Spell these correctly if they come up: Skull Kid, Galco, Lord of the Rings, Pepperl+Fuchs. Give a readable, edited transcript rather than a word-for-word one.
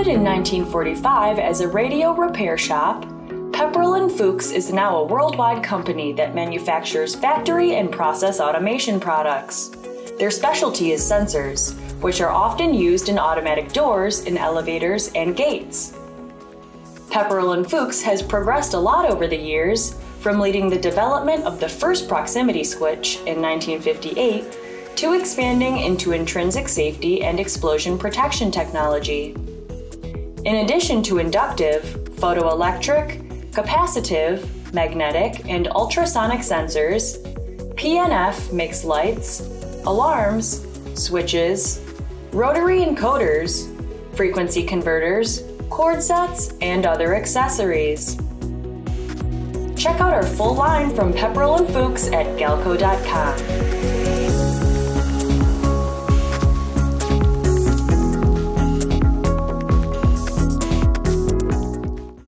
Founded in 1945 as a radio repair shop, Pepperl+Fuchs is now a worldwide company that manufactures factory and process automation products. Their specialty is sensors, which are often used in automatic doors, in elevators, and gates. Pepperl+Fuchs has progressed a lot over the years, from leading the development of the first proximity switch in 1958 to expanding into intrinsic safety and explosion protection technology. In addition to inductive, photoelectric, capacitive, magnetic, and ultrasonic sensors, PNF makes lights, alarms, switches, rotary encoders, frequency converters, cord sets, and other accessories. Check out our full line from Pepperl+Fuchs at galco.com.